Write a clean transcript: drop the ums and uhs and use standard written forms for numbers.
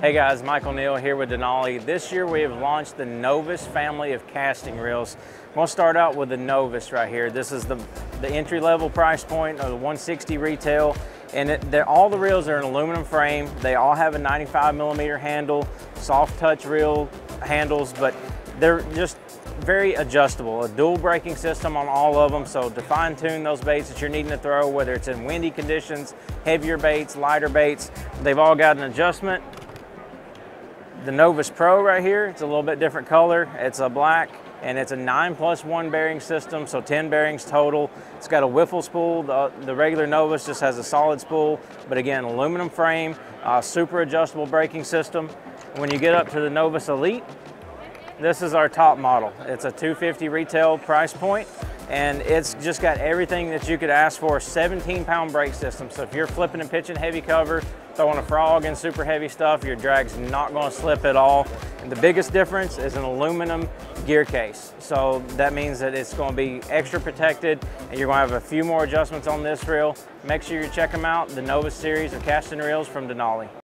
Hey guys, Michael Neal here with Denali. This year we have launched the Novus family of casting reels. We'll start out with the Novus right here. This is the entry level price point of the $160 retail. And all the reels are in aluminum frame. They all have a 95mm handle, soft touch reel handles, but they're just very adjustable. A dual braking system on all of them. So to fine tune those baits that you're needing to throw, whether it's in windy conditions, heavier baits, lighter baits, they've all got an adjustment. The Novus Pro right here, it's a little bit different color. It's a black and it's a 9+1 bearing system, so 10 bearings total. It's got a wiffle spool. The regular Novus just has a solid spool, but again, aluminum frame, super adjustable braking system. When you get up to the Novus Elite, this is our top model. It's a $250 retail price point, and it's just got everything that you could ask for. 17-pound brake system, so if you're flipping and pitching heavy cover, throwing a frog and super heavy stuff, your drag's not going to slip at all. And the biggest difference is an aluminum gear case, so that means that it's going to be extra protected, and you're going to have a few more adjustments on this reel. Make sure you check them out, the Novus series of casting reels from Denali.